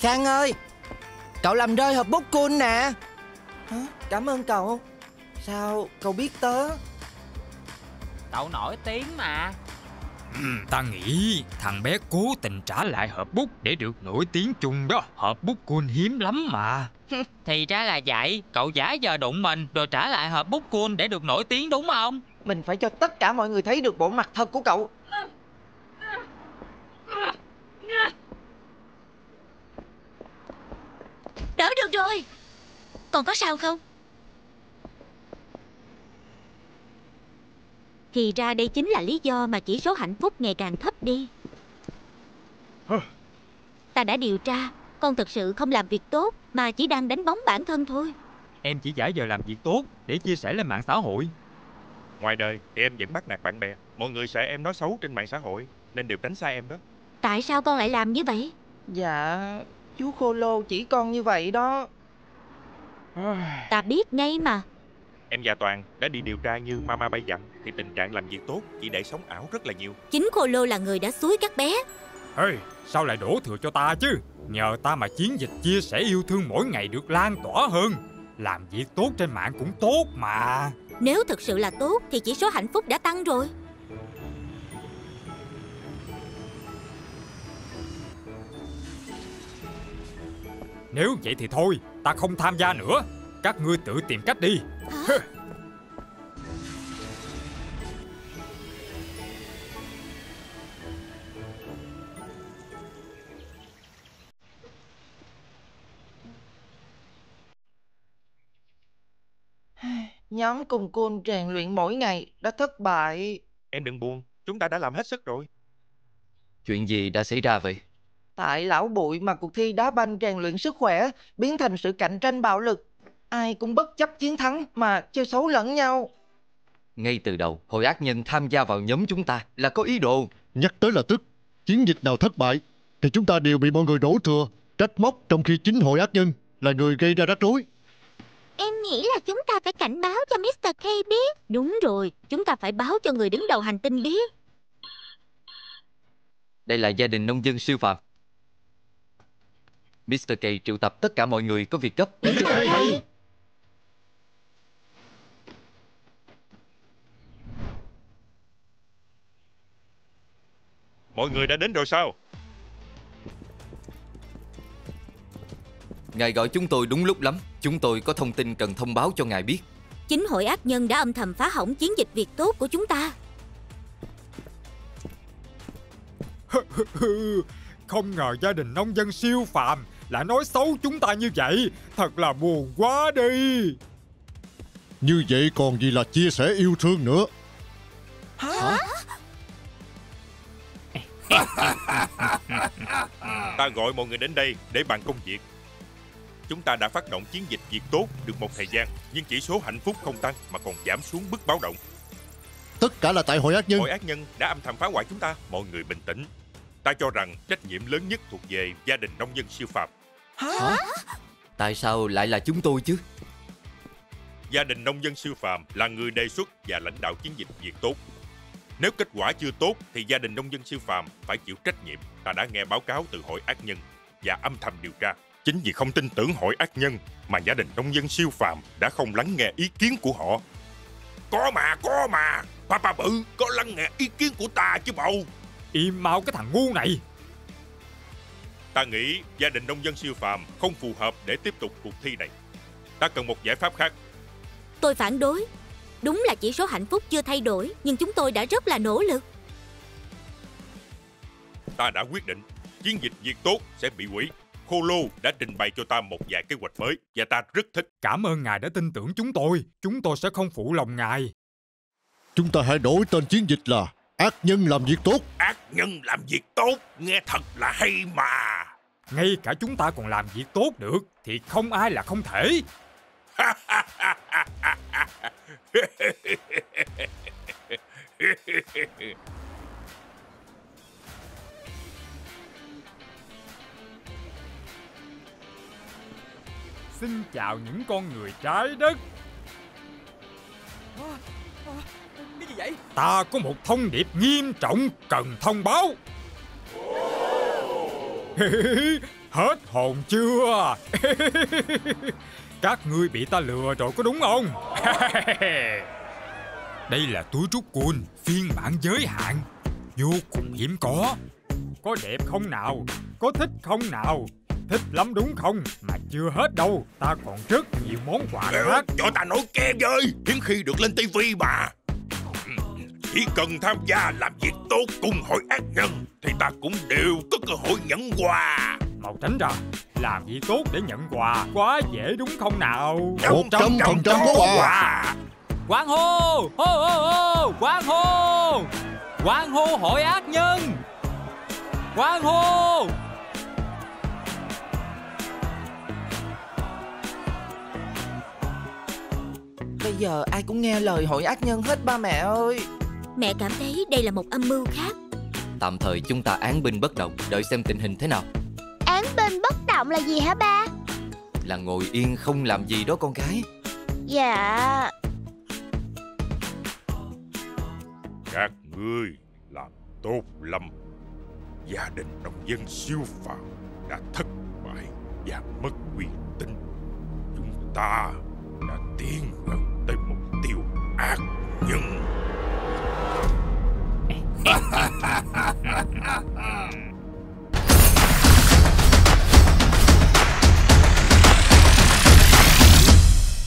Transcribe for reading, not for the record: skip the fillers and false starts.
Khang ơi, cậu làm rơi hộp bút của anh nè. Hả? Cảm ơn cậu. Sao cậu biết tớ? Cậu nổi tiếng mà. Ta nghĩ thằng bé cố tình trả lại hộp bút để được nổi tiếng chung đó. Hộp bút của anh hiếm lắm mà. Thì ra là vậy. Cậu giả giờ đụng mình rồi trả lại hộp bút của anh để được nổi tiếng đúng không? Mình phải cho tất cả mọi người thấy được bộ mặt thật của cậu. Đỡ được rồi. Còn có sao không? Thì ra đây chính là lý do mà chỉ số hạnh phúc ngày càng thấp đi. Ta đã điều tra, con thực sự không làm việc tốt mà chỉ đang đánh bóng bản thân thôi. Em chỉ giả giờ làm việc tốt để chia sẻ lên mạng xã hội. Ngoài đời thì em vẫn bắt nạt bạn bè. Mọi người sợ em nói xấu trên mạng xã hội nên đều tránh xa em đó. Tại sao con lại làm như vậy? Dạ, chú Khô-Lô chỉ con như vậy đó. Ta biết ngay mà. Em và Toàn đã đi điều tra như Mama Bay dặn. Thì tình trạng làm việc tốt chỉ để sống ảo rất là nhiều. Chính Khô-Lô là người đã xúi các bé. Hey, sao lại đổ thừa cho ta chứ? Nhờ ta mà chiến dịch chia sẻ yêu thương mỗi ngày được lan tỏa hơn. Làm việc tốt trên mạng cũng tốt mà. Nếu thực sự là tốt thì chỉ số hạnh phúc đã tăng rồi. Nếu vậy thì thôi, ta không tham gia nữa. Các ngươi tự tìm cách đi. Hả? Nhóm cùng côn rèn luyện mỗi ngày đã thất bại. Em đừng buồn, chúng ta đã làm hết sức rồi. Chuyện gì đã xảy ra vậy? Tại Lão Bụi mà cuộc thi đá banh rèn luyện sức khỏe biến thành sự cạnh tranh bạo lực. Ai cũng bất chấp chiến thắng mà chơi xấu lẫn nhau. Ngay từ đầu, hội ác nhân tham gia vào nhóm chúng ta là có ý đồ. Nhắc tới là tức. Chiến dịch nào thất bại thì chúng ta đều bị mọi người đổ thừa, trách móc, trong khi chính hội ác nhân là người gây ra rắc rối. Em nghĩ là chúng ta phải cảnh báo cho MrK biết. Đúng rồi, chúng ta phải báo cho người đứng đầu hành tinh biết. Đây là Gia Đình Nông Dân Siêu Phàm. MrK triệu tập tất cả mọi người có việc gấp. Mọi người đã đến rồi sao? Ngài gọi chúng tôi đúng lúc lắm. Chúng tôi có thông tin cần thông báo cho ngài biết. Chính hội ác nhân đã âm thầm phá hỏng chiến dịch việc tốt của chúng ta. Không ngờ Gia Đình Nông Dân Siêu Phàm lại nói xấu chúng ta như vậy. Thật là buồn quá đi. Như vậy còn gì là chia sẻ yêu thương nữa. Hả? Ta gọi mọi người đến đây để bàn công việc. Chúng ta đã phát động chiến dịch việc tốt được một thời gian, nhưng chỉ số hạnh phúc không tăng mà còn giảm xuống mức báo động. Tất cả là tại hội ác nhân. Hội ác nhân đã âm thầm phá hoại chúng ta. Mọi người bình tĩnh. Ta cho rằng trách nhiệm lớn nhất thuộc về Gia Đình Nông Dân Siêu Phàm. Hả? Tại sao lại là chúng tôi chứ? Gia Đình Nông Dân Siêu Phàm là người đề xuất và lãnh đạo chiến dịch việc tốt. Nếu kết quả chưa tốt thì Gia Đình Nông Dân Siêu Phàm phải chịu trách nhiệm. Ta đã nghe báo cáo từ hội ác nhân và âm thầm điều tra. Chính vì không tin tưởng hội ác nhân mà Gia Đình Nông Dân Siêu Phàm đã không lắng nghe ý kiến của họ. Có mà, Papa Bự có lắng nghe ý kiến của ta chứ bầu. Im mau cái thằng ngu này. Ta nghĩ Gia Đình Nông Dân Siêu Phàm không phù hợp để tiếp tục cuộc thi này. Ta cần một giải pháp khác. Tôi phản đối. Đúng là chỉ số hạnh phúc chưa thay đổi, nhưng chúng tôi đã rất là nỗ lực. Ta đã quyết định chiến dịch việc tốt sẽ bị hủy. Khô-Lô đã trình bày cho ta một vài kế hoạch mới và ta rất thích. Cảm ơn ngài đã tin tưởng chúng tôi sẽ không phụ lòng ngài. Chúng ta hãy đổi tên chiến dịch là Ác Nhân Làm Việc Tốt. Ác Nhân Làm Việc Tốt nghe thật là hay mà. Ngay cả chúng ta còn làm việc tốt được thì không ai là không thể. Xin chào những con người trái đất. Cái gì vậy? Ta có một thông điệp nghiêm trọng cần thông báo. Hết hồn chưa? Các ngươi bị ta lừa rồi có đúng không? Đây là túi trúc cun phiên bản giới hạn, vô cùng hiếm có. Có đẹp không nào? Có thích không nào? Thích lắm đúng không? Mà chưa hết đâu, ta còn rất nhiều món quà khác. Cho ta nổi kem với, hiếm khi được lên tivi mà. Chỉ cần tham gia làm việc tốt cùng hội ác nhân thì ta cũng đều có cơ hội nhận quà. Màu tránh ra, làm việc tốt để nhận quà quá dễ đúng không nào? 100% có quà. Quán hô, hô hô hô, quán hô, quán hô hội ác nhân, quán hô. Bây giờ ai cũng nghe lời hội ác nhân hết ba mẹ ơi. Mẹ cảm thấy đây là một âm mưu khác. Tạm thời chúng ta án binh bất động, đợi xem tình hình thế nào. Án binh bất động là gì hả ba? Là ngồi yên không làm gì đó con gái. Dạ. Các ngươi làm tốt lắm. Gia đình nông dân siêu phàm đã thất bại và mất uy tín. Chúng ta đã tiến gần